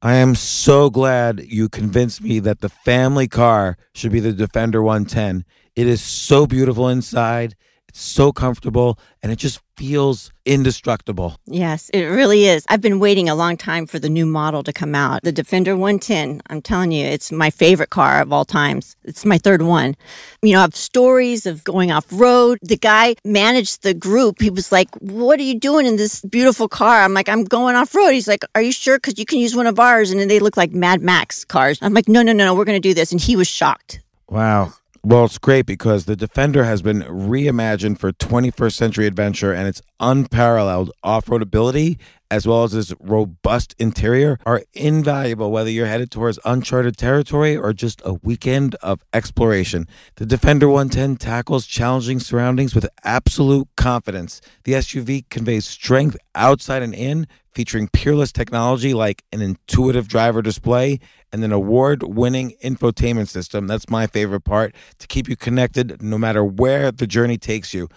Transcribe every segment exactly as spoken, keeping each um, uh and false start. I am so glad you convinced me that the family car should be the Defender one ten. It is so beautiful inside. It's so comfortable, and it just feels indestructible. Yes, it really is. I've been waiting a long time for the new model to come out. The Defender one ten, I'm telling you, it's my favorite car of all times. It's my third one. You know, I have stories of going off-road. The guy managed the group. He was like, what are you doing in this beautiful car? I'm like, I'm going off-road. He's like, are you sure? Because you can use one of ours. And then they look like Mad Max cars. I'm like, no, no, no, no, we're going to do this. And he was shocked. Wow. Well, it's great because the Defender has been reimagined for twenty-first century adventure, and its unparalleled off-road ability, as well as its robust interior, are invaluable whether you're headed towards uncharted territory or just a weekend of exploration. The Defender one ten tackles challenging surroundings with absolute confidence. The S U V conveys strength outside and in, featuring peerless technology like an intuitive driver display and an award-winning infotainment system. That's my favorite part, to keep you connected no matter where the journey takes you.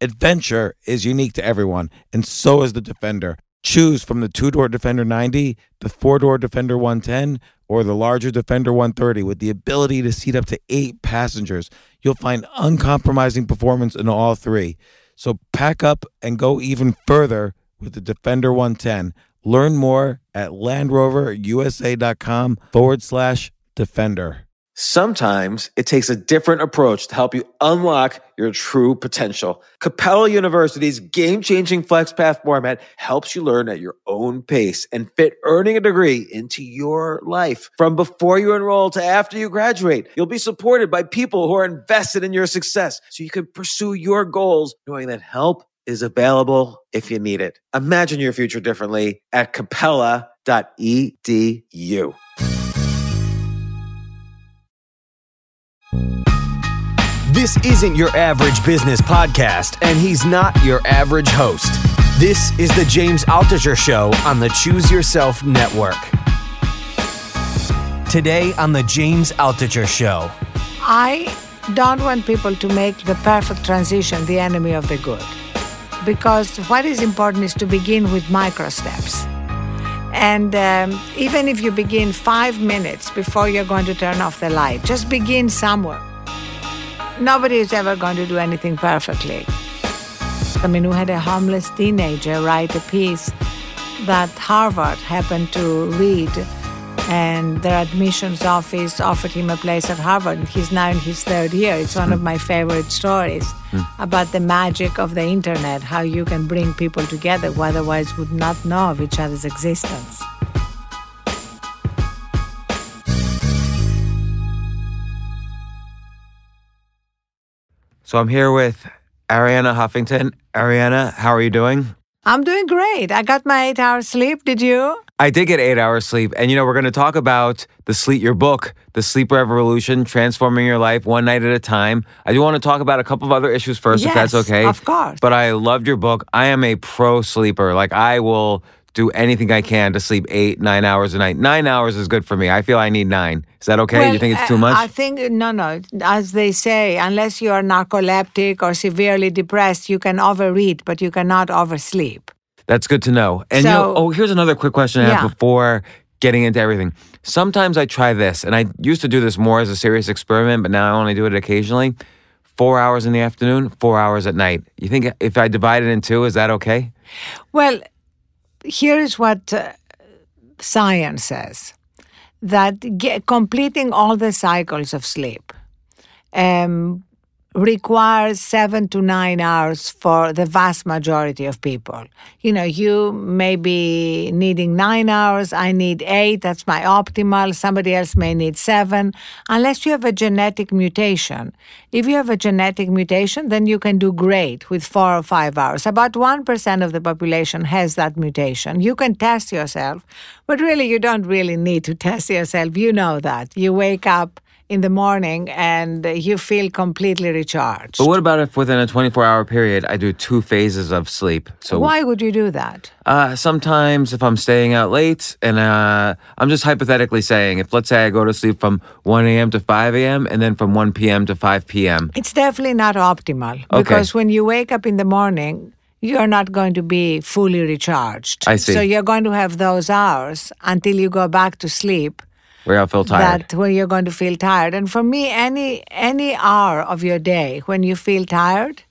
Adventure is unique to everyone, and so is the Defender. Choose from the two-door Defender ninety, the four-door Defender one ten, or the larger Defender one thirty with the ability to seat up to eight passengers. You'll find uncompromising performance in all three. So pack up and go even further with the Defender one ten. Learn more at LandRoverUSA.com forward slash Defender. Sometimes it takes a different approach to help you unlock your true potential. Capella University's game-changing FlexPath format helps you learn at your own pace and fit earning a degree into your life. From before you enroll to after you graduate, you'll be supported by people who are invested in your success so you can pursue your goals knowing that help is available if you need it. Imagine your future differently at capella dot e d u. This isn't your average business podcast, and he's not your average host. This is the James Altucher Show on the Choose Yourself Network. Today on the James Altucher Show. I don't want people to make the perfect transition the enemy of the good. Because what is important is to begin with micro steps. And um, even if you begin five minutes before you're going to turn off the light, just begin somewhere. Nobody is ever going to do anything perfectly. I mean, we had a homeless teenager write a piece that Harvard happened to read, and their admissions office offered him a place at Harvard. He's now in his third year. It's one of my favorite stories mm. about the magic of the internet, how you can bring people together who otherwise would not know of each other's existence. So I'm here with Arianna Huffington. Arianna, how are you doing? I'm doing great. I got my eight hours sleep. Did you? I did get eight hours sleep. And, you know, we're going to talk about the sleep, your book, The Sleep Revolution, Transforming Your Life, One Night at a Time. I do want to talk about a couple of other issues first, yes, if that's okay. Of course. But I loved your book. I am a pro sleeper. Like, I will do anything I can to sleep eight, nine hours a night. Nine hours is good for me. I feel I need nine. Is that okay? Well, you think it's too much? I think, no, no. As they say, unless you are narcoleptic or severely depressed, you can overeat, but you cannot oversleep. That's good to know. And so, you know, oh, here's another quick question I yeah. have before getting into everything. Sometimes I try this, and I used to do this more as a serious experiment, but now I only do it occasionally. Four hours in the afternoon, four hours at night. You think if I divide it in two, is that okay? Well, here is what uh, science says, that get, completing all the cycles of sleep um, requires seven to nine hours for the vast majority of people. You know, you may be needing nine hours. I need eight. That's my optimal. Somebody else may need seven, unless you have a genetic mutation. If you have a genetic mutation, then you can do great with four or five hours. About one percent of the population has that mutation. You can test yourself, but really you don't really need to test yourself. You know that. You wake up in the morning, and you feel completely recharged. But what about if within a twenty-four hour period, I do two phases of sleep? So why would you do that? Uh, sometimes if I'm staying out late, and uh, I'm just hypothetically saying, if let's say I go to sleep from one a m to five a m, and then from one p m to five p m. It's definitely not optimal, okay, because when you wake up in the morning, you're not going to be fully recharged. I see. So you're going to have those hours until you go back to sleep. Where I feel tired. That where you're going to feel tired. And for me, any any hour of your day when you feel tired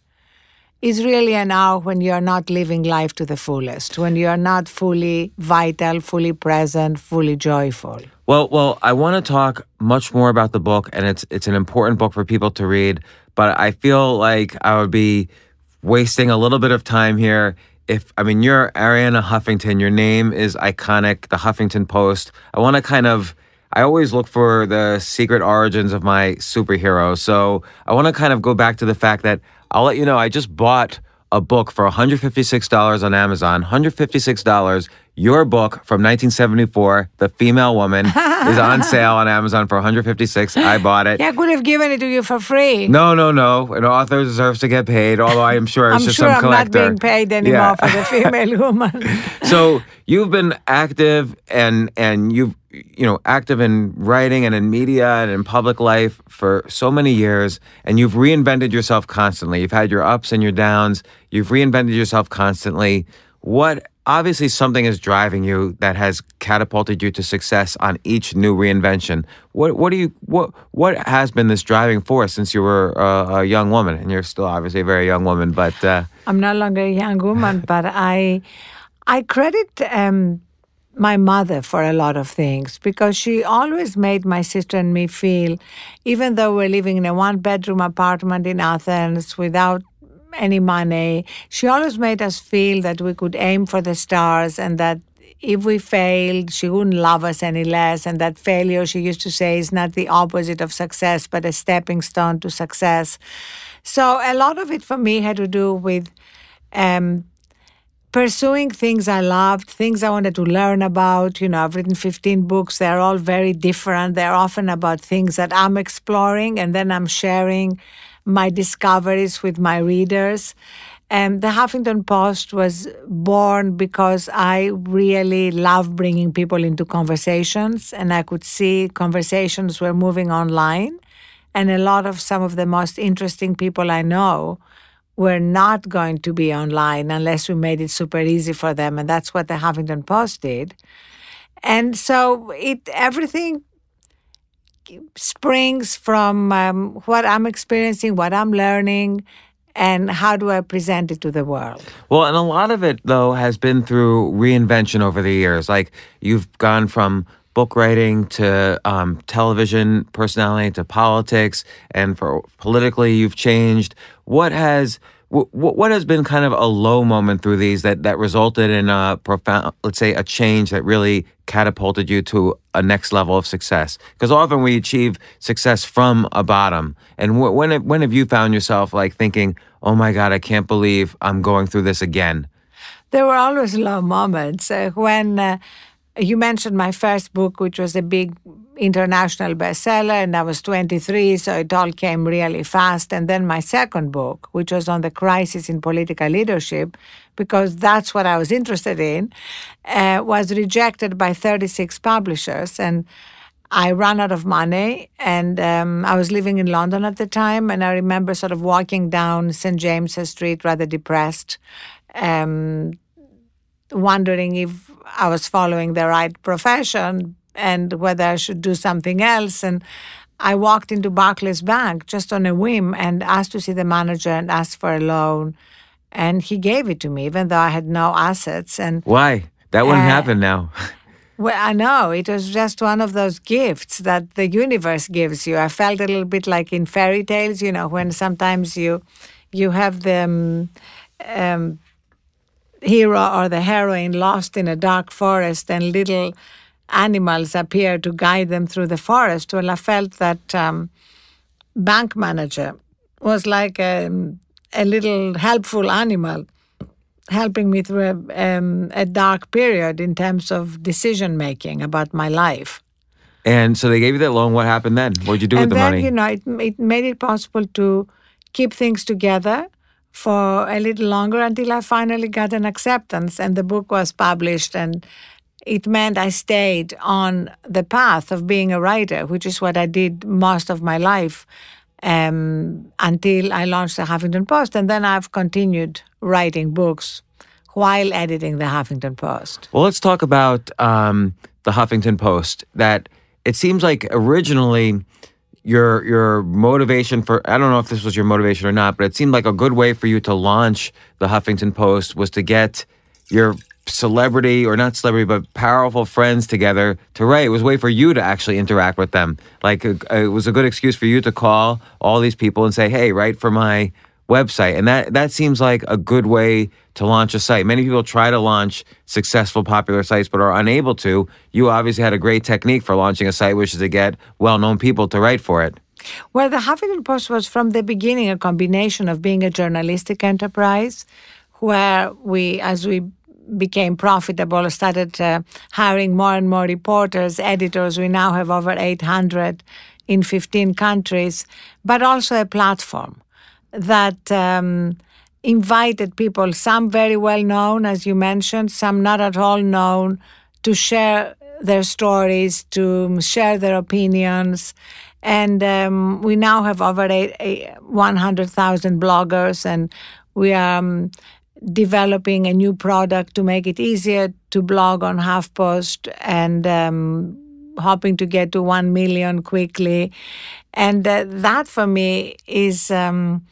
is really an hour when you're not living life to the fullest, when you're not fully vital, fully present, fully joyful. Well, well, I want to talk much more about the book, and it's it's an important book for people to read, but I feel like I would be wasting a little bit of time here. If I mean, you're Arianna Huffington, your name is iconic, The Huffington Post. I want to kind of, I always look for the secret origins of my superhero, so I want to kind of go back to the fact that I'll let you know, I just bought a book for one hundred fifty-six dollars on Amazon, one hundred fifty-six dollars. Your book from nineteen seventy-four, The Female Woman, is on sale on Amazon for one hundred fifty-six dollars. I bought it. Yeah, I could have given it to you for free. No, no, no. An author deserves to get paid, although I am sure it's just sure some collector. I'm sure I'm not being paid anymore yeah. for The Female Woman. So you've been active and and you've you know active in writing and in media and in public life for so many years, and you've reinvented yourself constantly. You've had your ups and your downs. You've reinvented yourself constantly. What Obviously, something is driving you that has catapulted you to success on each new reinvention. What what do you what what has been this driving force since you were uh, a young woman, and you're still obviously a very young woman? But uh, I'm no longer a young woman, but I I credit um, my mother for a lot of things, because she always made my sister and me feel, even though we're living in a one-bedroom apartment in Athens without any money, she always made us feel that we could aim for the stars, and that if we failed, she wouldn't love us any less, and that failure, she used to say, is not the opposite of success, but a stepping stone to success. So a lot of it for me had to do with um, pursuing things I loved, things I wanted to learn about. You know, I've written fifteen books. They're all very different. They're often about things that I'm exploring, and then I'm sharing my discoveries with my readers. And The Huffington Post was born because I really love bringing people into conversations, and I could see conversations were moving online, and a lot of some of the most interesting people I know were not going to be online unless we made it super easy for them, and that's what The Huffington Post did. And so it everything springs from um, what I'm experiencing, what I'm learning, and how do I present it to the world. Well, and a lot of it, though, has been through reinvention over the years. Like, you've gone from book writing to um, television personality to politics, and for politically, you've changed. What has... What has been kind of a low moment through these that, that resulted in a profound, let's say, a change that really catapulted you to a next level of success? Because often we achieve success from a bottom. And when have, when have you found yourself like thinking, oh my God, I can't believe I'm going through this again? There were always low moments. Uh, when uh, you mentioned my first book, which was a big international bestseller, and I was twenty-three, so it all came really fast. And then my second book, which was on the crisis in political leadership, because that's what I was interested in, uh, was rejected by thirty-six publishers. And I ran out of money, and um, I was living in London at the time, and I remember sort of walking down Saint James's Street, rather depressed, um, wondering if I was following the right profession, and whether I should do something else. And I walked into Barclays Bank just on a whim and asked to see the manager and asked for a loan. And he gave it to me, even though I had no assets. And why? That wouldn't uh, happen now. Well, I know. It was just one of those gifts that the universe gives you. I felt a little bit like in fairy tales, you know, when sometimes you you have the um, um, hero or the heroine lost in a dark forest and little animals appear to guide them through the forest. Well, I felt that um, bank manager was like a, a little helpful animal helping me through a, um, a dark period in terms of decision-making about my life. And so they gave you that loan. What happened then? What did you do and with then, the money? You know, it, it made it possible to keep things together for a little longer until I finally got an acceptance, and the book was published, and it meant I stayed on the path of being a writer, which is what I did most of my life. um, until I launched the Huffington Post. And then I've continued writing books while editing the Huffington Post. Well, let's talk about um, the Huffington Post. That it seems like originally your your motivation for, I don't know if this was your motivation or not, but it seemed like a good way for you to launch the Huffington Post was to get your celebrity, or not celebrity, but powerful friends together to write. It was a way for you to actually interact with them. Like, it was a good excuse for you to call all these people and say, hey, write for my website. And that, that seems like a good way to launch a site. Many people try to launch successful, popular sites, but are unable to. You obviously had a great technique for launching a site, which is to get well-known people to write for it. Well, the Huffington Post was from the beginning a combination of being a journalistic enterprise, where we, as we became profitable, started uh, hiring more and more reporters, editors. We now have over eight hundred in fifteen countries, but also a platform that um, invited people, some very well known, as you mentioned, some not at all known, to share their stories, to share their opinions. And um, we now have over one hundred thousand bloggers, and we are um, developing a new product to make it easier to blog on HuffPost, and um, hoping to get to one million quickly. And uh, that for me is um,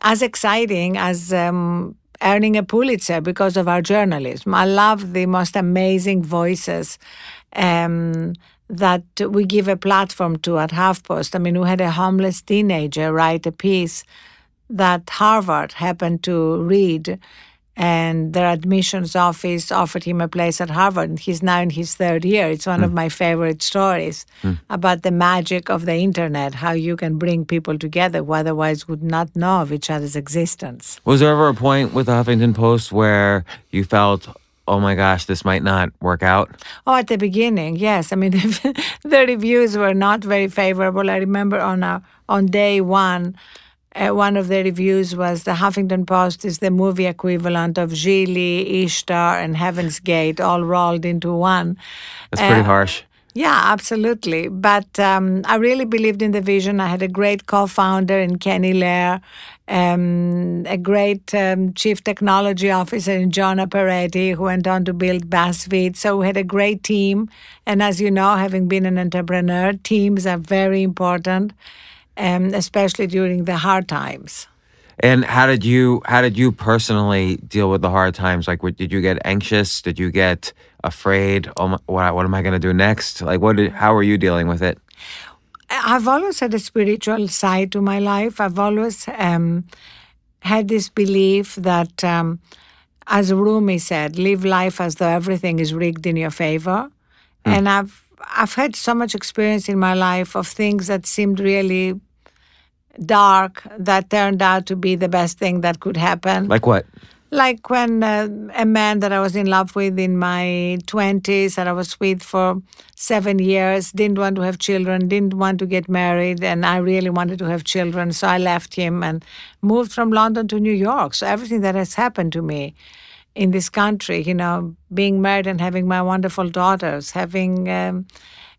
as exciting as um, earning a Pulitzer because of our journalism. I love the most amazing voices um, that we give a platform to at HuffPost. I mean, we had a homeless teenager write a piece that Harvard happened to read, and their admissions office offered him a place at Harvard, and he's now in his third year. It's one mm. of my favorite stories mm. about the magic of the internet, how you can bring people together who otherwise would not know of each other's existence. Was there ever a point with the Huffington Post where you felt, oh my gosh, this might not work out? Oh, at the beginning, yes. I mean, the reviews were not very favorable. I remember on our, on day one, Uh, one of the reviews was, the Huffington Post is the movie equivalent of Gigli, Ishtar, and Heaven's Gate all rolled into one. That's uh, pretty harsh. Yeah, absolutely. But um, I really believed in the vision. I had a great co-founder in Kenny Lair, um, a great um, chief technology officer in John Aparetti, who went on to build BuzzFeed. So we had a great team. And as you know, having been an entrepreneur, teams are very important. Um, especially during the hard times. And how did you how did you personally deal with the hard times? Like, what, did you get anxious? Did you get afraid? Oh my, what, what am I going to do next? Like, what? Did, how are you dealing with it? I've always had a spiritual side to my life. I've always um, had this belief that, um, as Rumi said, live life as though everything is rigged in your favor. Mm. And I've I've had so much experience in my life of things that seemed really dark that turned out to be the best thing that could happen. Like what? Like when uh, a man that I was in love with in my twenties, that I was with for seven years, didn't want to have children, didn't want to get married, and I really wanted to have children, so I left him and moved from London to New York. So everything that has happened to me in this country, you know, being married and having my wonderful daughters, having um,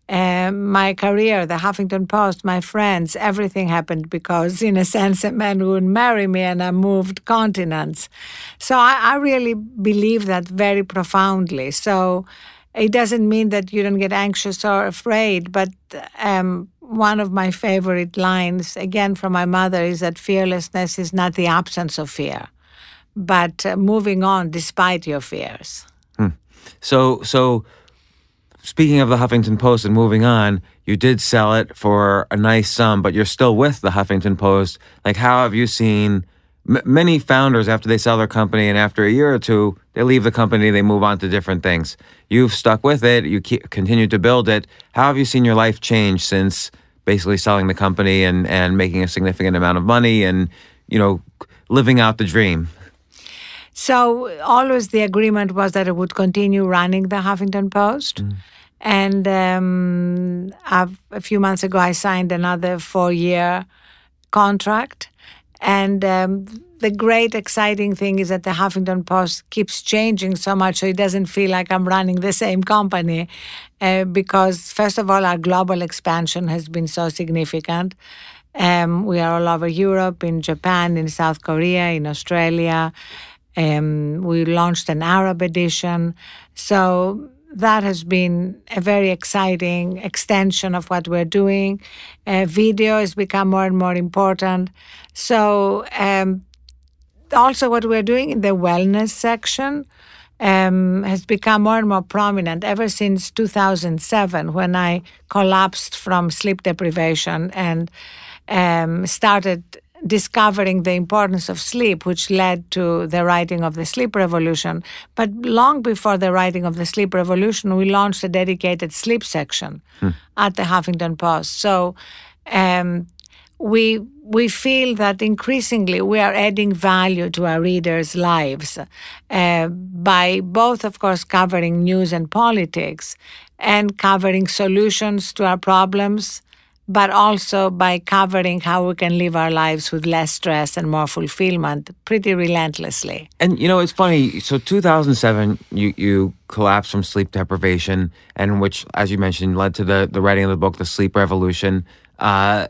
uh, my career, the Huffington Post, my friends, everything happened because, in a sense, a man would marry me and I moved continents. So I, I really believe that very profoundly. So it doesn't mean that you don't get anxious or afraid, but um, one of my favorite lines, again, from my mother, is that fearlessness is not the absence of fear, but uh, moving on despite your fears. Hmm. So, so speaking of the Huffington Post and moving on, you did sell it for a nice sum, but you're still with the Huffington Post. Like, how have you seen m- many founders, after they sell their company and after a year or two, they leave the company, they move on to different things. You've stuck with it. You keep, continue to build it. How have you seen your life change since basically selling the company and, and making a significant amount of money and, you know, living out the dream? So always the agreement was that I would continue running the Huffington Post. Mm. And um, I've, a few months ago, I signed another four-year contract. And um, the great exciting thing is that the Huffington Post keeps changing so much, so it doesn't feel like I'm running the same company. Uh, because, first of all, our global expansion has been so significant. Um, we are all over Europe, in Japan, in South Korea, in Australia. Um, we launched an Arab edition. So that has been a very exciting extension of what we're doing. Uh, video has become more and more important. So um, also what we're doing in the wellness section um, has become more and more prominent ever since two thousand seven, when I collapsed from sleep deprivation and um, started discovering the importance of sleep, which led to the writing of The Sleep Revolution. But long before the writing of The Sleep Revolution, we launched a dedicated sleep section hmm. at The Huffington Post. So um, we we feel that increasingly we are adding value to our readers' lives uh, by both, of course, covering news and politics and covering solutions to our problems, but also by covering how we can live our lives with less stress and more fulfillment pretty relentlessly. And, you know, it's funny. So two thousand seven, you, you collapsed from sleep deprivation, and which, as you mentioned, led to the, the writing of the book, The Sleep Revolution. Uh,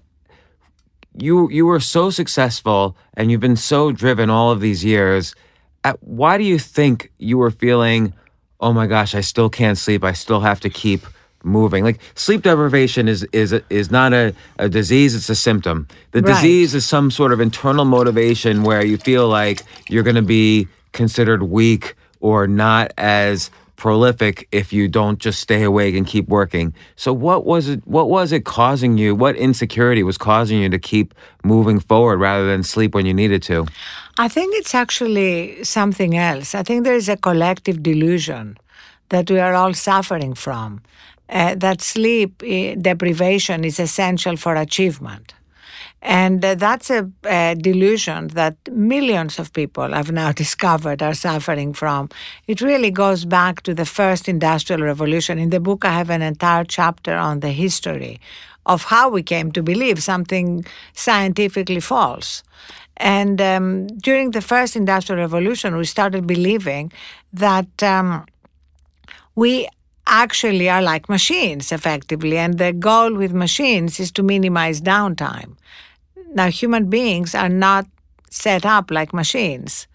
you you were so successful, and you've been so driven all of these years. At, why do you think you were feeling, oh, my gosh, I still can't sleep, I still have to keep moving? Like, sleep deprivation is is is not a, a disease, it's a symptom. The right. disease is some sort of internal motivation where you feel like you're going to be considered weak or not as prolific if you don't just stay awake and keep working. So what was it what was it causing you? What insecurity was causing you to keep moving forward rather than sleep when you needed to? I think it's actually something else. I think there is a collective delusion that we are all suffering from. Uh, that sleep uh, deprivation is essential for achievement. And uh, that's a uh, delusion that millions of people have now discovered are suffering from. It really goes back to the first industrial revolution. In the book, I have an entire chapter on the history of how we came to believe something scientifically false. And um, during the first industrial revolution, we started believing that um, we actually are like machines, effectively, and the goal with machines is to minimize downtime. Now, human beings are not set up like machines.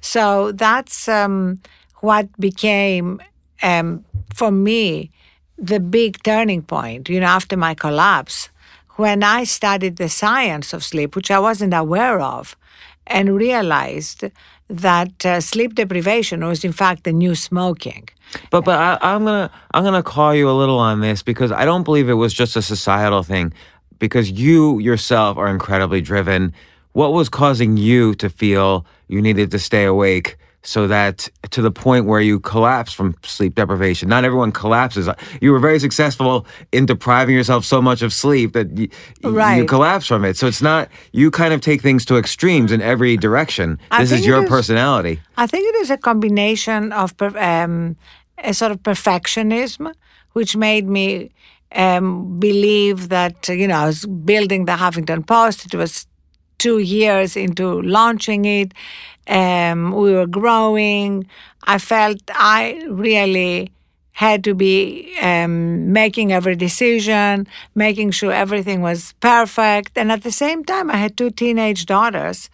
So that's um, what became, um, for me, the big turning point, you know, after my collapse, when I studied the science of sleep, which I wasn't aware of, and realized that uh, sleep deprivation was, in fact, the new smoking. But but I, I'm gonna I'm gonna call you a little on this, because I don't believe it was just a societal thing, because you yourself are incredibly driven. What was causing you to feel you needed to stay awake so that to the point where you collapsed from sleep deprivation? Not everyone collapses. You were very successful in depriving yourself so much of sleep that y- right. you collapse from it. So it's not, you kind of take things to extremes in every direction. I this is your is, personality. I think it is a combination of um, a sort of perfectionism, which made me um, believe that, you know, I was building the Huffington Post. It was two years into launching it. Um, we were growing. I felt I really had to be um, making every decision, making sure everything was perfect. And at the same time, I had two teenage daughters,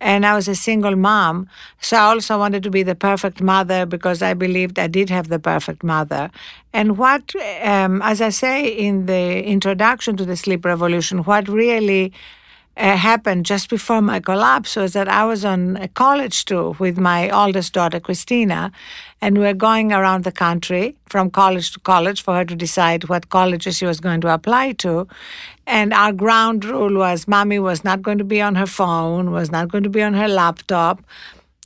and I was a single mom. So I also wanted to be the perfect mother, because I believed I did have the perfect mother. And what, um, as I say in the introduction to The Sleep Revolution, what really Uh, happened just before my collapse was that I was on a college tour with my oldest daughter, Christina, and we were going around the country from college to college for her to decide what colleges she was going to apply to. And our ground rule was Mommy was not going to be on her phone, was not going to be on her laptop.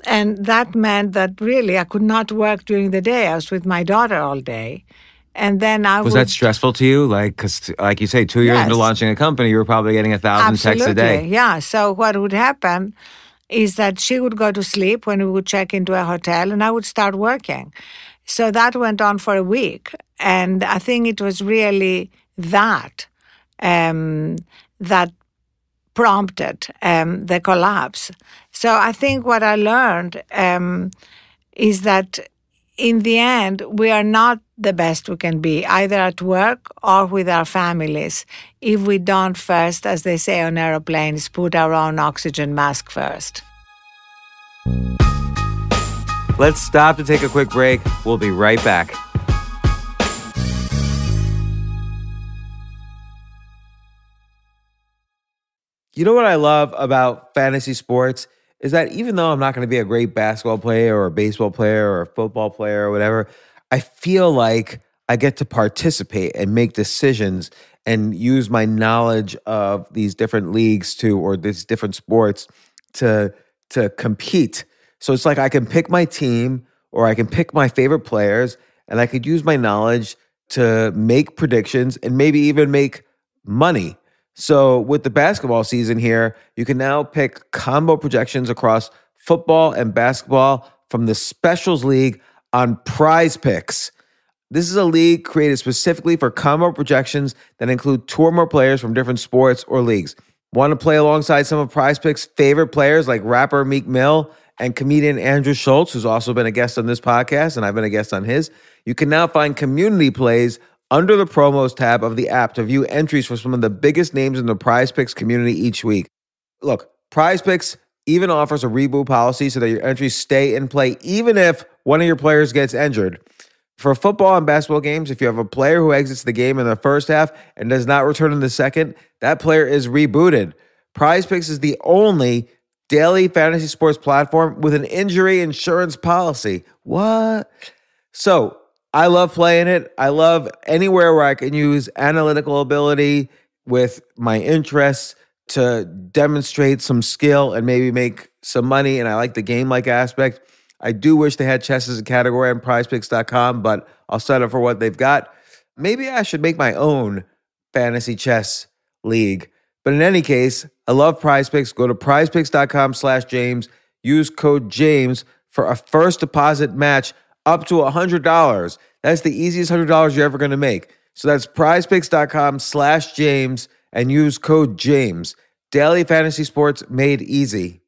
And that meant that really I could not work during the day. I was with my daughter all day. And then I was would, that stressful to you? Like, because, like you say, two years yes. into launching a company, you were probably getting a thousand Absolutely. texts a day. Yeah. So what would happen is that she would go to sleep when we would check into a hotel, and I would start working. So that went on for a week, and I think it was really that um, that prompted um, the collapse. So I think what I learned um, is that in the end, we are not the best we can be, either at work or with our families, if we don't first, as they say on aeroplanes, put our own oxygen mask first. Let's stop to take a quick break. We'll be right back. You know what I love about fantasy sports is that even though I'm not going to be a great basketball player or a baseball player or a football player or whatever, I feel like I get to participate and make decisions and use my knowledge of these different leagues to, or these different sports to, to compete. So it's like I can pick my team or I can pick my favorite players and I could use my knowledge to make predictions and maybe even make money. So with the basketball season here, you can now pick combo projections across football and basketball from the Specials League on Prize Picks. This is a league created specifically for combo projections that include two or more players from different sports or leagues. Want to play alongside some of Prize Picks' favorite players like rapper Meek Mill and comedian Andrew Schultz, who's also been a guest on this podcast, and I've been a guest on his? You can now find community plays under the promos tab of the app to view entries for some of the biggest names in the Prize Picks community each week. Look, Prize Picks even offers a reboot policy so that your entries stay in play even if one of your players gets injured. For football and basketball games, if you have a player who exits the game in the first half and does not return in the second, that player is rebooted. Prize Picks is the only daily fantasy sports platform with an injury insurance policy. What? So, I love playing it. I love anywhere where I can use analytical ability with my interests to demonstrate some skill and maybe make some money. And I like the game-like aspect. I do wish they had chess as a category on prize picks dot com, but I'll sign up for what they've got. Maybe I should make my own fantasy chess league. But in any case, I love PrizePicks. Go to prize picks dot com slash James. Use code JAMES for a first deposit match up to one hundred dollars. That's the easiest one hundred dollars you're ever going to make. So that's prize picks dot com slash James and use code James. Daily fantasy sports made easy.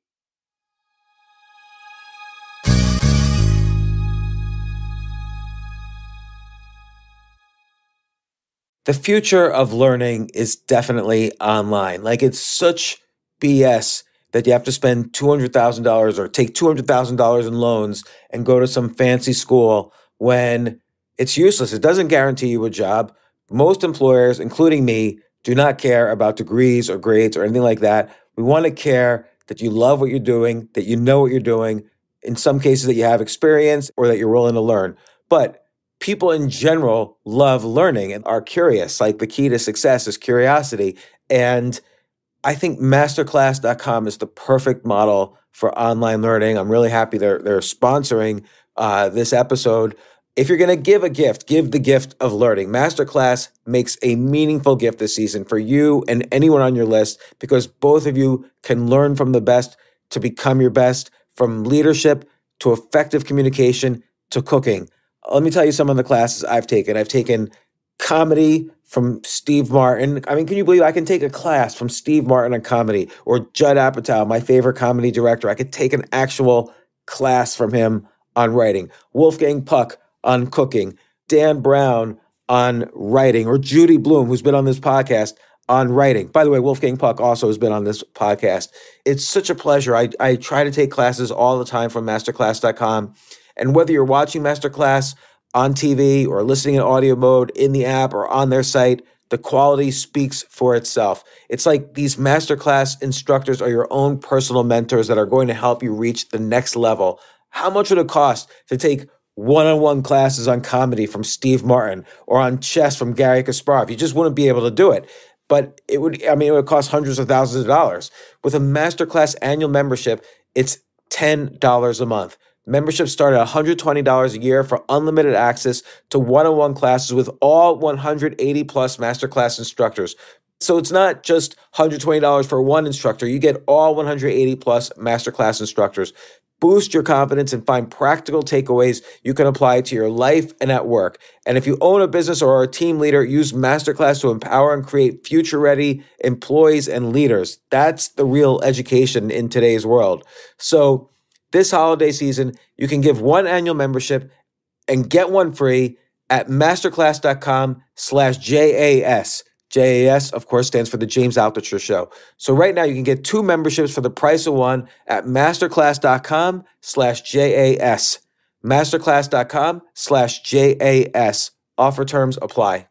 The future of learning is definitely online. Like, it's such B S that you have to spend two hundred thousand dollars or take two hundred thousand dollars in loans and go to some fancy school when it's useless. It doesn't guarantee you a job. Most employers, including me, do not care about degrees or grades or anything like that. We want to care that you love what you're doing, that you know what you're doing, in some cases that you have experience or that you're willing to learn. But people in general love learning and are curious. Like, the key to success is curiosity. And I think masterclass dot com is the perfect model for online learning. I'm really happy they're, they're sponsoring uh, this episode. If you're going to give a gift, give the gift of learning. Masterclass makes a meaningful gift this season for you and anyone on your list, because both of you can learn from the best to become your best, from leadership to effective communication to cooking. Let me tell you some of the classes I've taken. I've taken comedy from Steve Martin. I mean, can you believe I can take a class from Steve Martin on comedy, or Judd Apatow, my favorite comedy director? I could take an actual class from him on writing. Wolfgang Puck on cooking. Dan Brown on writing. Or Judy Blume, who's been on this podcast, on writing. By the way, Wolfgang Puck also has been on this podcast. It's such a pleasure. I, I try to take classes all the time from masterclass dot com. And whether you're watching Masterclass on T V or listening in audio mode in the app or on their site, the quality speaks for itself. It's like these masterclass instructors are your own personal mentors that are going to help you reach the next level. How much would it cost to take one-on-one classes on comedy from Steve Martin or on chess from Gary Kasparov? You just wouldn't be able to do it. But it would, I mean, it would cost hundreds of thousands of dollars. With a masterclass annual membership, it's ten dollars a month. Memberships start at one hundred twenty dollars a year for unlimited access to one-on-one classes with all one hundred eighty plus masterclass instructors. So it's not just one hundred twenty dollars for one instructor. You get all one hundred eighty plus masterclass instructors. Boost your confidence and find practical takeaways you can apply to your life and at work. And if you own a business or are a team leader, use Masterclass to empower and create future-ready employees and leaders. That's the real education in today's world. So this holiday season, you can give one annual membership and get one free at masterclass dot com slash J A S. J A S, of course, stands for the James Altucher Show. So right now you can get two memberships for the price of one at masterclass dot com slash J A S. masterclass dot com slash J A S. Offer terms apply.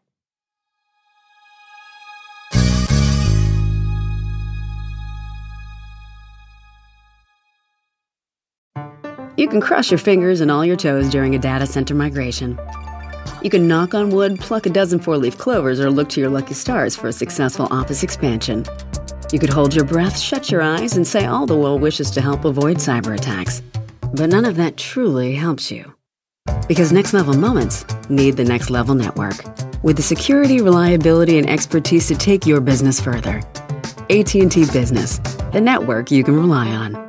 You can crush your fingers and all your toes during a data center migration. You can knock on wood, pluck a dozen four-leaf clovers, or look to your lucky stars for a successful office expansion. You could hold your breath, shut your eyes, and say all the well wishes to help avoid cyber attacks. But none of that truly helps you. Because next level moments need the next level network. With the security, reliability, and expertise to take your business further. A T and T Business, the network you can rely on.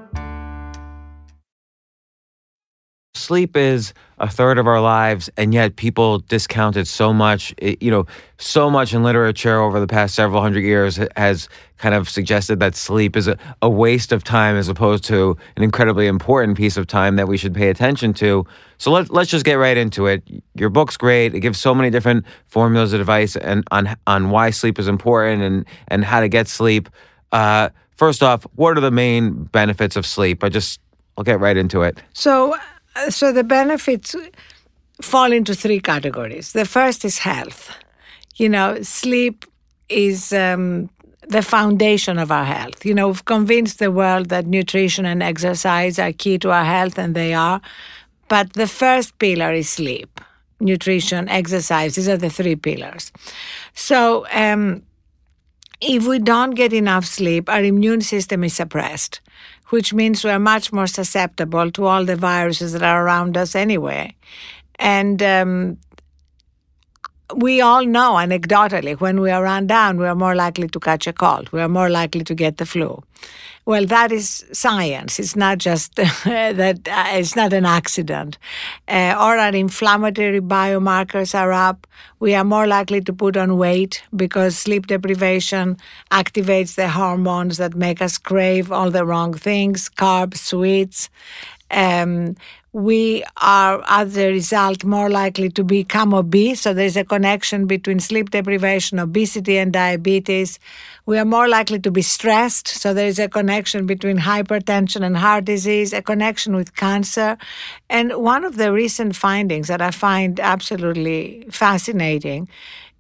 Sleep is a third of our lives, and yet people discount it so much. It, you know, so much in literature over the past several hundred years has kind of suggested that sleep is a, a waste of time as opposed to an incredibly important piece of time that we should pay attention to. So let, let's just get right into it. Your book's great. It gives so many different formulas of advice and on on why sleep is important and, and how to get sleep. Uh, first off, what are the main benefits of sleep? I just, I'll get right into it. So... So the benefits fall into three categories. The first is health. You know, sleep is um, the foundation of our health. You know, we've convinced the world that nutrition and exercise are key to our health, and they are. But the first pillar is sleep. Nutrition, exercise, these are the three pillars. So um, if we don't get enough sleep, our immune system is suppressed, which means we're much more susceptible to all the viruses that are around us anyway. And um, we all know anecdotally when we are run down, we are more likely to catch a cold. We are more likely to get the flu. Well, that is science. It's not just that, uh, it's not an accident. Uh, or our inflammatory biomarkers are up. We are more likely to put on weight because sleep deprivation activates the hormones that make us crave all the wrong things, carbs, sweets. Um, we are, as a result, more likely to become obese. So there's a connection between sleep deprivation, obesity, and diabetes. We are more likely to be stressed. So there's a connection between hypertension and heart disease, a connection with cancer. And one of the recent findings that I find absolutely fascinating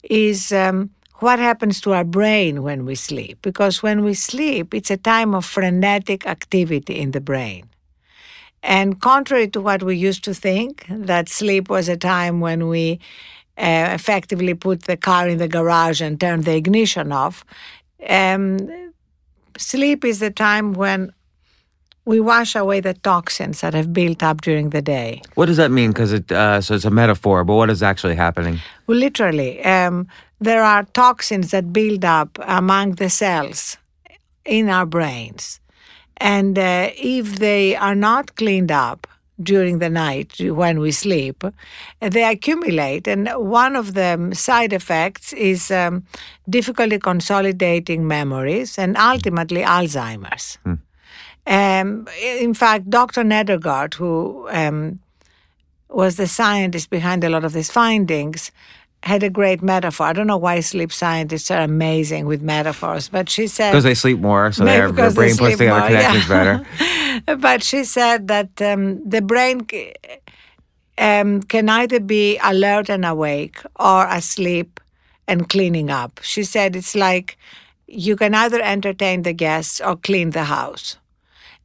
is um, what happens to our brain when we sleep. Because when we sleep, it's a time of frenetic activity in the brain. And contrary to what we used to think, that sleep was a time when we uh, effectively put the car in the garage and turned the ignition off, um, sleep is the time when we wash away the toxins that have built up during the day. What does that mean? Because it, uh, so it's a metaphor, but what is actually happening? Well, literally, um, there are toxins that build up among the cells in our brains. And uh, if they are not cleaned up during the night when we sleep, they accumulate. And one of the side effects is um, difficulty consolidating memories and ultimately Alzheimer's. Mm. Um, in fact, Doctor Nedegaard, who um, was the scientist behind a lot of these findings, had a great metaphor. I don't know why sleep scientists are amazing with metaphors, but she said... Because they sleep more, so their brain puts together connections better. But she said that um, the brain um, can either be alert and awake or asleep and cleaning up. She said it's like you can either entertain the guests or clean the house.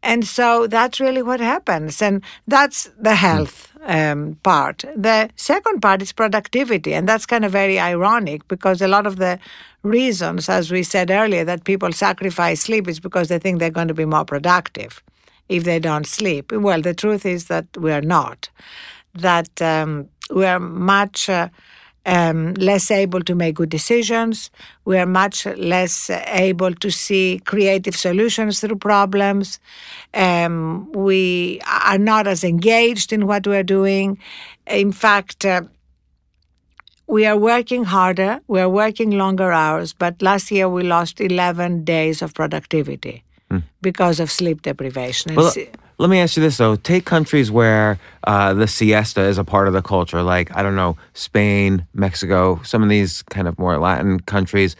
And so that's really what happens. And that's the health um, part. The second part is productivity. And that's kind of very ironic because a lot of the reasons, as we said earlier, that people sacrifice sleep is because they think they're going to be more productive if they don't sleep. Well, the truth is that we are not. That um, we are much... Uh, Um, less able to make good decisions. We are much less able to see creative solutions through problems. Um, we are not as engaged in what we are doing. In fact, uh, we are working harder. We are working longer hours. But last year we lost eleven days of productivity mm. because of sleep deprivation. Well, Let me ask you this, though. Take countries where uh, the siesta is a part of the culture, like, I don't know, Spain, Mexico, some of these kind of more Latin countries.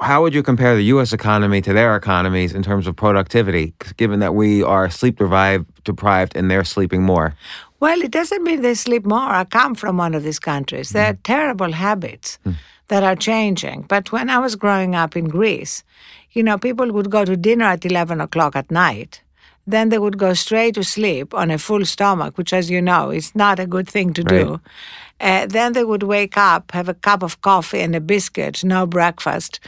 How would you compare the U S economy to their economies in terms of productivity, given that we are sleep deprived and they're sleeping more? Well, it doesn't mean they sleep more. I come from one of these countries. There are mm. terrible habits mm. that are changing. But when I was growing up in Greece, you know, people would go to dinner at eleven o'clock at night. Then they would go straight to sleep on a full stomach, which, as you know, is not a good thing to right. do. Uh, then they would wake up, have a cup of coffee and a biscuit, no breakfast.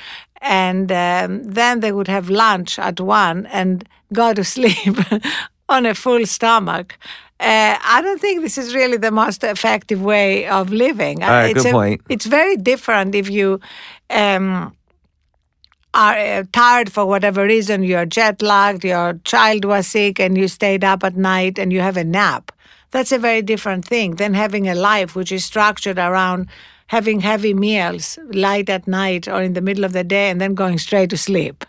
And um, then they would have lunch at one and go to sleep on a full stomach. Uh, I don't think this is really the most effective way of living. All right, it's good a, point. It's very different if you... Um, are tired for whatever reason, you're jet-lagged, your child was sick and you stayed up at night and you have a nap. That's a very different thing than having a life which is structured around having heavy meals, light at night or in the middle of the day, and then going straight to sleep.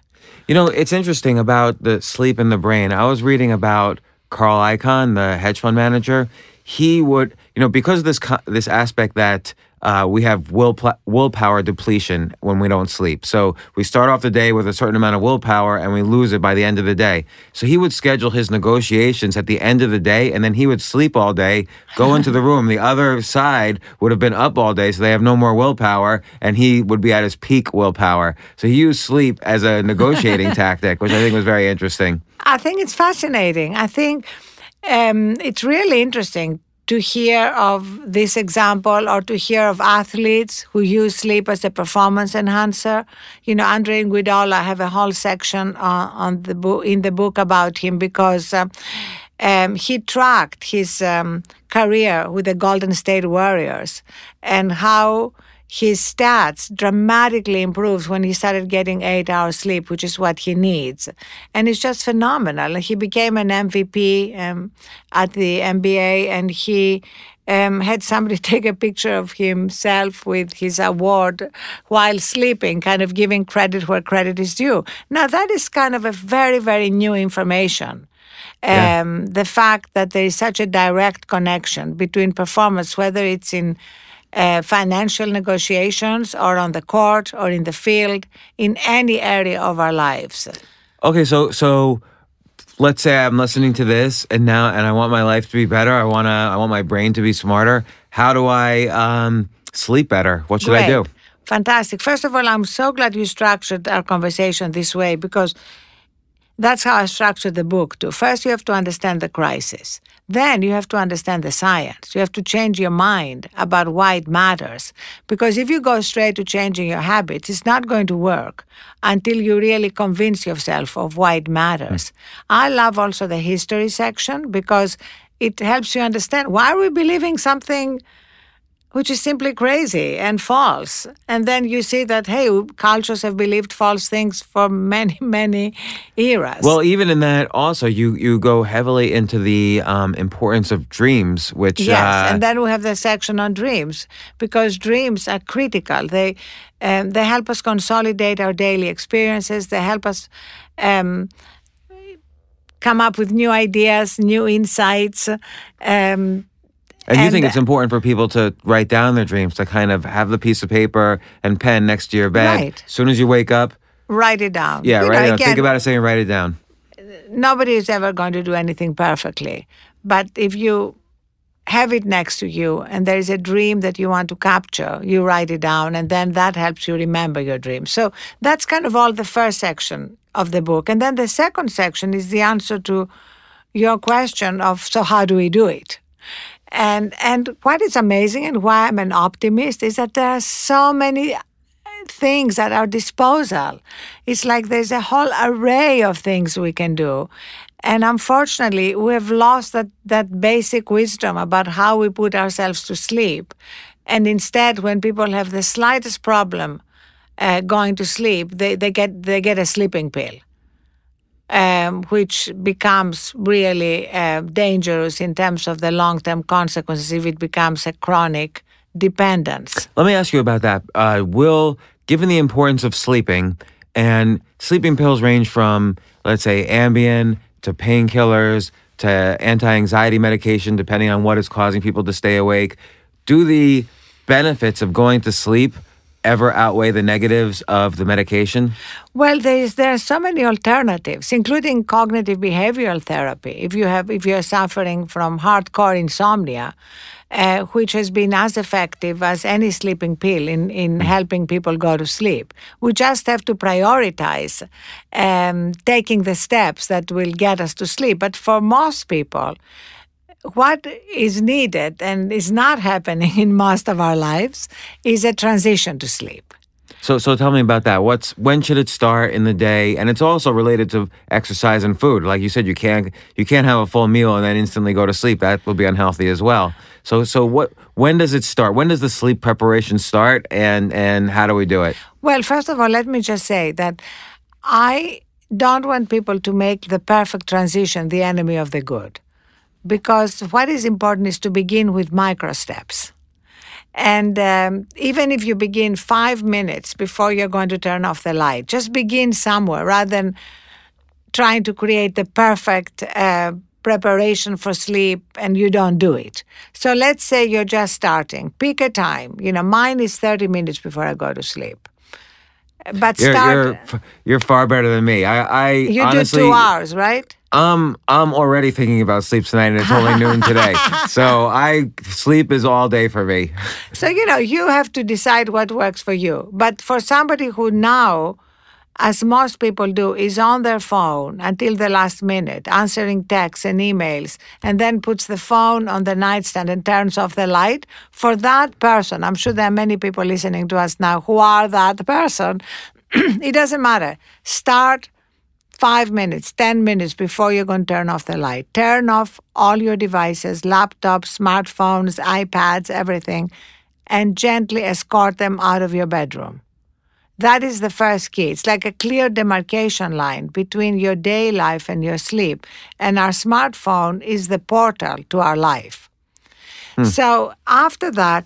You know, it's interesting about the sleep in the brain. I was reading about Carl Icahn, the hedge fund manager. He would, you know, because of this, this aspect that Uh, we have will willpower depletion when we don't sleep. So we start off the day with a certain amount of willpower and we lose it by the end of the day. So he would schedule his negotiations at the end of the day, and then he would sleep all day, go into the room. The other side would have been up all day, so they have no more willpower, and he would be at his peak willpower. So he used sleep as a negotiating tactic, which I think was very interesting. I think it's fascinating. I think um, it's really interesting to hear of this example or to hear of athletes who use sleep as a performance enhancer. You know, Andre Iguodala, I have a whole section on, on the bo- in the book about him because um, um, he tracked his um, career with the Golden State Warriors and how his stats dramatically improved when he started getting eight hours sleep, which is what he needs. And it's just phenomenal. He became an M V P um, at the N B A, and he um, had somebody take a picture of himself with his award while sleeping, kind of giving credit where credit is due. Now, that is kind of a very, very new information. Yeah. Um, the fact that there is such a direct connection between performance, whether it's in Uh, financial negotiations or on the court or in the field, in any area of our lives. Okay, so so let's say I'm listening to this and now and I want my life to be better. I wanna I want my brain to be smarter. How do I um, sleep better? What should Great. I do? Fantastic. First of all, I'm so glad you structured our conversation this way, because that's how I structured the book too. First, you have to understand the crisis. Then you have to understand the science. You have to change your mind about why it matters. Because if you go straight to changing your habits, it's not going to work until you really convince yourself of why it matters. I love also the history section because it helps you understand why are we believing something which is simply crazy and false. And then you see that, hey, cultures have believed false things for many, many eras. Well, even in that also, you, you go heavily into the um, importance of dreams, which... Yes, uh, and then we have the section on dreams, because dreams are critical. They, um, they help us consolidate our daily experiences. They help us... Um, come up with new ideas, new insights, um, And, and you think it's important for people to write down their dreams, to kind of have the piece of paper and pen next to your bed. Right. As soon as you wake up. Write it down. Yeah, you write know, it down. Again, think about it, saying write it down. Nobody is ever going to do anything perfectly. But if you have it next to you and there is a dream that you want to capture, you write it down, and then that helps you remember your dream. So that's kind of all the first section of the book. And then the second section is the answer to your question of, so how do we do it? And and what is amazing and why I'm an optimist is that there are so many things at our disposal. It's like there's a whole array of things we can do. And unfortunately, we have lost that, that basic wisdom about how we put ourselves to sleep. And instead, when people have the slightest problem uh, going to sleep, they, they get they get a sleeping pill. Um, which becomes really uh, dangerous in terms of the long-term consequences if it becomes a chronic dependence. Let me ask you about that. Uh, will, given the importance of sleeping, and sleeping pills range from, let's say, Ambien to painkillers, to anti-anxiety medication, depending on what is causing people to stay awake. Do the benefits of going to sleep ever outweigh the negatives of the medication? Well, there is there are so many alternatives, including cognitive behavioral therapy. If you have if you are suffering from hardcore insomnia, uh, which has been as effective as any sleeping pill in in helping people go to sleep, we just have to prioritize um, taking the steps that will get us to sleep. But for most people, what is needed and is not happening in most of our lives is a transition to sleep. So so tell me about that. What's when should it start in the day? And it's also related to exercise and food. Like you said, you can't you can't have a full meal and then instantly go to sleep. That will be unhealthy as well. So so what when does it start? When does the sleep preparation start, and and how do we do it? Well, first of all, let me just say that I don't want people to make the perfect transition the enemy of the good. Because what is important is to begin with micro steps. And um, even if you begin five minutes before you're going to turn off the light, just begin somewhere rather than trying to create the perfect uh, preparation for sleep and you don't do it. So let's say you're just starting. Pick a time. You know, mine is thirty minutes before I go to sleep. But you're, start. You're, you're far better than me. I, I you honestly, do two hours, right? Um, I'm already thinking about sleep tonight, and it's only noon today. So I sleep is all day for me. So, you know, you have to decide what works for you. But for somebody who now, as most people do, is on their phone until the last minute, answering texts and emails, and then puts the phone on the nightstand and turns off the light, for that person, I'm sure there are many people listening to us now who are that person, it doesn't matter. Start five minutes, ten minutes before you're going to turn off the light. Turn off all your devices, laptops, smartphones, iPads, everything, and gently escort them out of your bedroom. That is the first key. It's like a clear demarcation line between your day life and your sleep. And our smartphone is the portal to our life. Hmm. So after that,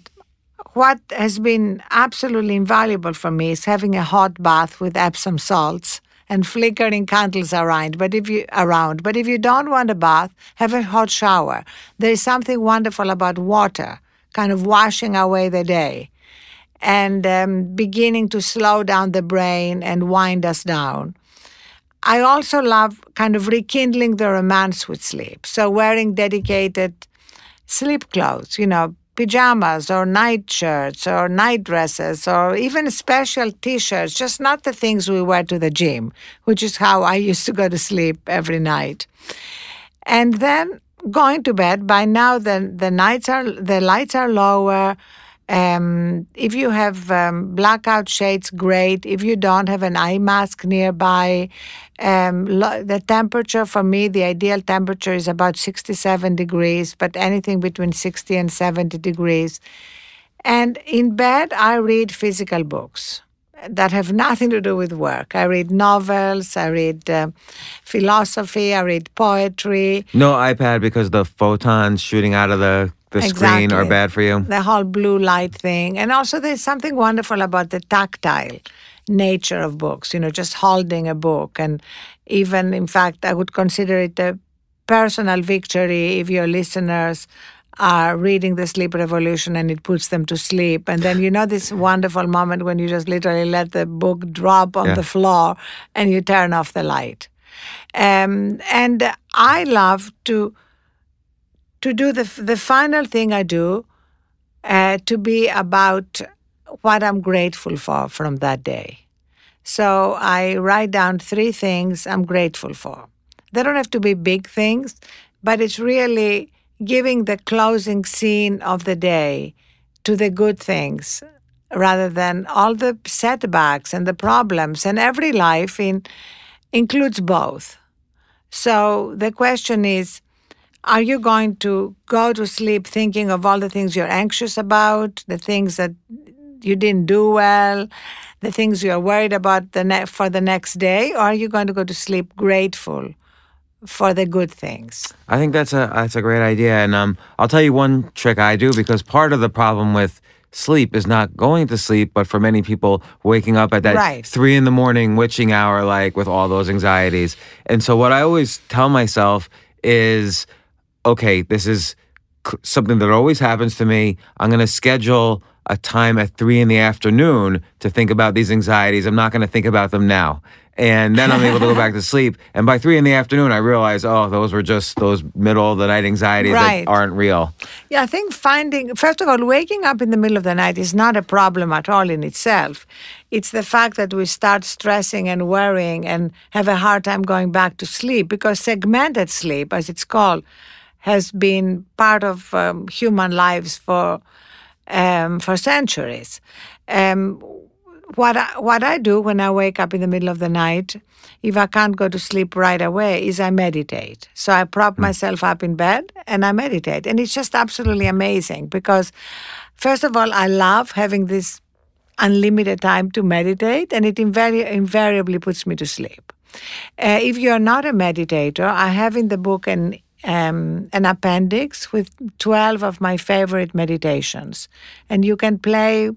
what has been absolutely invaluable for me is having a hot bath with Epsom salts and flickering candles around. But if you around, but if you don't want a bath, have a hot shower. There is something wonderful about water, kind of washing away the day. And um, beginning to slow down the brain and wind us down. I also love kind of rekindling the romance with sleep. So wearing dedicated sleep clothes, you know, pajamas or night shirts or night dresses or even special T-shirts, just not the things we wear to the gym, which is how I used to go to sleep every night. And then going to bed, by now the, the, nights are, the lights are lower. Um, if you have um, blackout shades, great. If you don't, have an eye mask nearby. Um, lo- the temperature for me, the ideal temperature is about sixty-seven degrees, but anything between sixty and seventy degrees. And in bed, I read physical books that have nothing to do with work. I read novels, I read uh, philosophy, I read poetry. No iPad because the photons shooting out of the... The exactly. screen are bad for you? The whole blue light thing. And also there's something wonderful about the tactile nature of books, you know, just holding a book. And even, in fact, I would consider it a personal victory if your listeners are reading The Sleep Revolution and it puts them to sleep. And then, you know, this wonderful moment when you just literally let the book drop on yeah. the floor and you turn off the light. Um, and I love to... To do the the final thing I do, uh, to be about what I'm grateful for from that day. So I write down three things I'm grateful for. They don't have to be big things, but it's really giving the closing scene of the day to the good things rather than all the setbacks and the problems. And every life in, includes both. So the question is, are you going to go to sleep thinking of all the things you're anxious about, the things that you didn't do well, the things you're worried about the ne- for the next day, or are you going to go to sleep grateful for the good things? I think that's a that's a great idea, and um, I'll tell you one trick I do, because part of the problem with sleep is not going to sleep, but for many people waking up at that right. three in the morning witching hour, like with all those anxieties. And so what I always tell myself is, okay, this is something that always happens to me. I'm going to schedule a time at three in the afternoon to think about these anxieties. I'm not going to think about them now. And then I'm able to go back to sleep. And by three in the afternoon, I realized, oh, those were just those middle of the night anxieties right. that aren't real. Yeah, I think finding, first of all, waking up in the middle of the night is not a problem at all in itself. It's the fact that we start stressing and worrying and have a hard time going back to sleep, because segmented sleep, as it's called, has been part of um, human lives for um, for centuries. Um, What I, what I do when I wake up in the middle of the night, if I can't go to sleep right away, is I meditate. So I prop mm-hmm. myself up in bed and I meditate. And it's just absolutely amazing because, first of all, I love having this unlimited time to meditate, and it invari- invariably puts me to sleep. Uh, if you're not a meditator, I have in the book an Um, an appendix with twelve of my favorite meditations. And you can play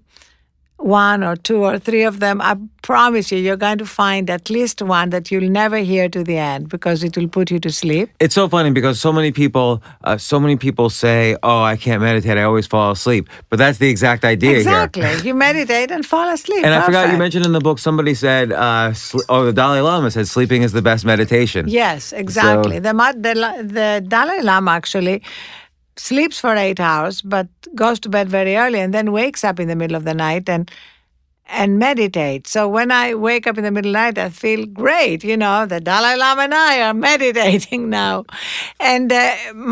one or two or three of them. I promise you, you're going to find at least one that you'll never hear to the end because it will put you to sleep. It's so funny because so many people, uh, so many people say, oh, I can't meditate, I always fall asleep. But that's the exact idea exactly. here. Exactly. You meditate and fall asleep. And Perfect. I forgot you mentioned in the book, somebody said, uh, sl- oh, the Dalai Lama said sleeping is the best meditation. Yes, exactly. So- the, the, the Dalai Lama actually sleeps for eight hours, but goes to bed very early and then wakes up in the middle of the night and and meditates. So when I wake up in the middle of the night, I feel great. You know, the Dalai Lama and I are meditating now. And uh,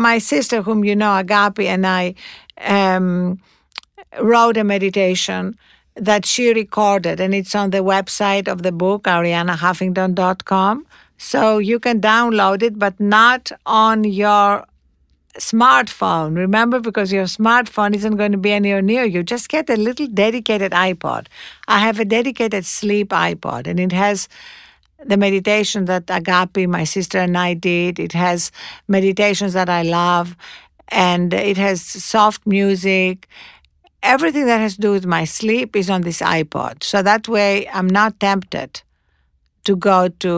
my sister, whom you know, Agapi, and I um, wrote a meditation that she recorded, and it's on the website of the book, arianna huffington dot com. So you can download it, but not on your smartphone, remember, because your smartphone isn't going to be anywhere near you. Just get a little dedicated iPod. I have a dedicated sleep iPod, and it has the meditation that Agapi, my sister, and I did. It has meditations that I love, and it has soft music. Everything that has to do with my sleep is on this iPod. So that way I'm not tempted to go to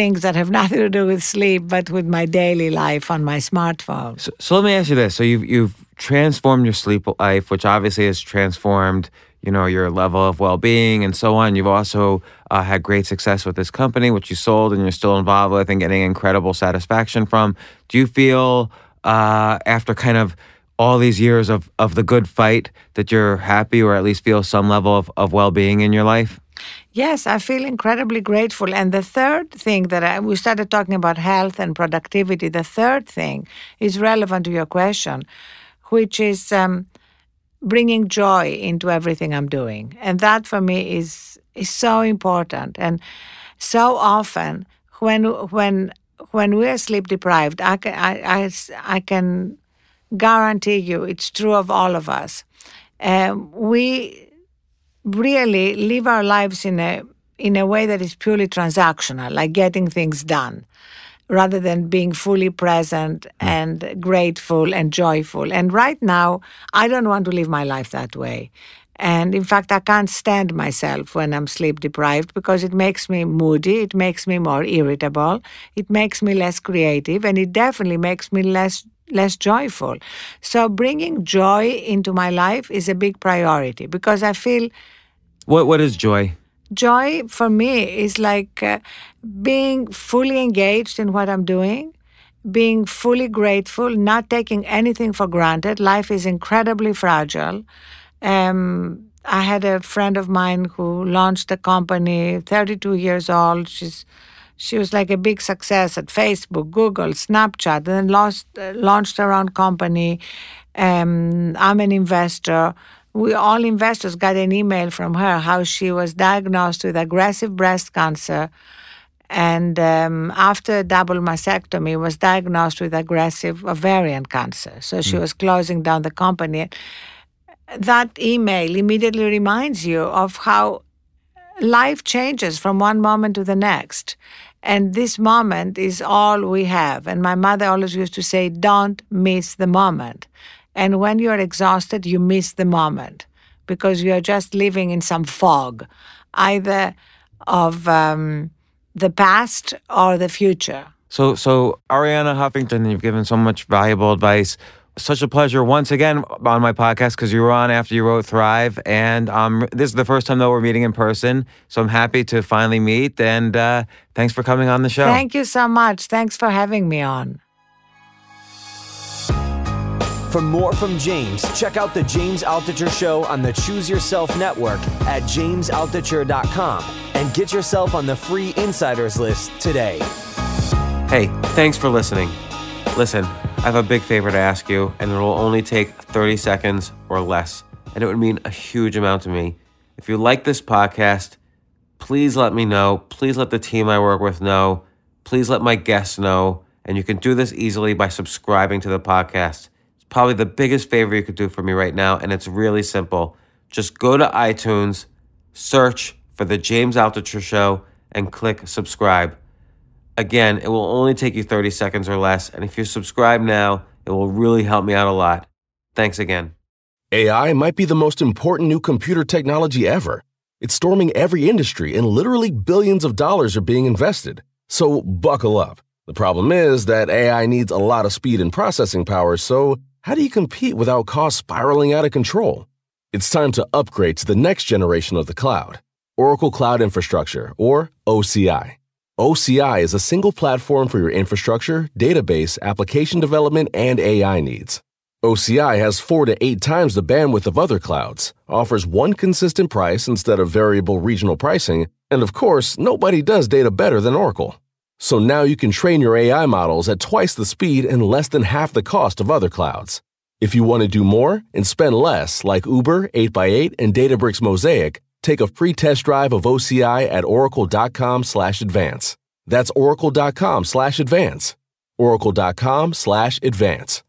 things that have nothing to do with sleep, but with my daily life on my smartphone. So, so let me ask you this. So you've, you've transformed your sleep life, which obviously has transformed, you know, your level of well-being and so on. You've also uh, had great success with this company, which you sold and you're still involved with and getting incredible satisfaction from. Do you feel uh, after kind of all these years of, of the good fight that you're happy or at least feel some level of, of well-being in your life? Yes, I feel incredibly grateful. And the third thing that I, we started talking about health and productivity, the third thing is relevant to your question, which is um, bringing joy into everything I'm doing. And that for me is is so important. And so often when when when we are sleep deprived, I can, I, I, I can guarantee you it's true of all of us. Um, we... really live our lives in a in a way that is purely transactional, like getting things done, rather than being fully present and grateful and joyful. And right now, I don't want to live my life that way. And in fact, I can't stand myself when I'm sleep deprived because it makes me moody, it makes me more irritable, it makes me less creative, and it definitely makes me less less joyful. So bringing joy into my life is a big priority because I feel... What What is joy? Joy for me is like uh, being fully engaged in what I'm doing, being fully grateful, not taking anything for granted. Life is incredibly fragile. Um, I had a friend of mine who launched a company, thirty-two years old. She's She was like a big success at Facebook, Google, Snapchat, and then lost, uh, launched her own company. Um, I'm an investor. We all investors got an email from her how she was diagnosed with aggressive breast cancer and um, after a double mastectomy was diagnosed with aggressive ovarian cancer. So she mm. was closing down the company. That email immediately reminds you of how life changes from one moment to the next. And this moment is all we have. And my mother always used to say, don't miss the moment. And when you're exhausted, you miss the moment. because you are just living in some fog, either of um, the past or the future. So, so Arianna Huffington, you've given so much valuable advice. Such a pleasure once again on my podcast, because you were on after you wrote Thrive. And um, this is the first time that we're meeting in person. So I'm happy to finally meet. And uh, thanks for coming on the show. Thank you so much. Thanks for having me on. For more from James, check out The James Altucher Show on the Choose Yourself Network at james altucher dot com and get yourself on the free insiders list today. Hey, thanks for listening. Listen, I have a big favor to ask you, and it will only take thirty seconds or less, and it would mean a huge amount to me. If you like this podcast, please let me know. Please let the team I work with know. Please let my guests know. And you can do this easily by subscribing to the podcast. Probably the biggest favor you could do for me right now, and it's really simple. Just go to iTunes, search for The James Altucher Show, and click subscribe. Again, it will only take you thirty seconds or less, and if you subscribe now, it will really help me out a lot. Thanks again. A I might be the most important new computer technology ever. It's storming every industry, and literally billions of dollars are being invested. So buckle up. The problem is that A I needs a lot of speed and processing power, so how do you compete without costs spiraling out of control? It's time to upgrade to the next generation of the cloud, Oracle Cloud Infrastructure, or O C I. O C I is a single platform for your infrastructure, database, application development, and A I needs. O C I has four to eight times the bandwidth of other clouds, offers one consistent price instead of variable regional pricing, and of course, nobody does data better than Oracle. So now you can train your A I models at twice the speed and less than half the cost of other clouds. If you want to do more and spend less, like Uber, eight by eight, and Databricks Mosaic, take a free test drive of O C I at oracle.com slash advance. That's oracle.com slash advance. oracle.com slash advance.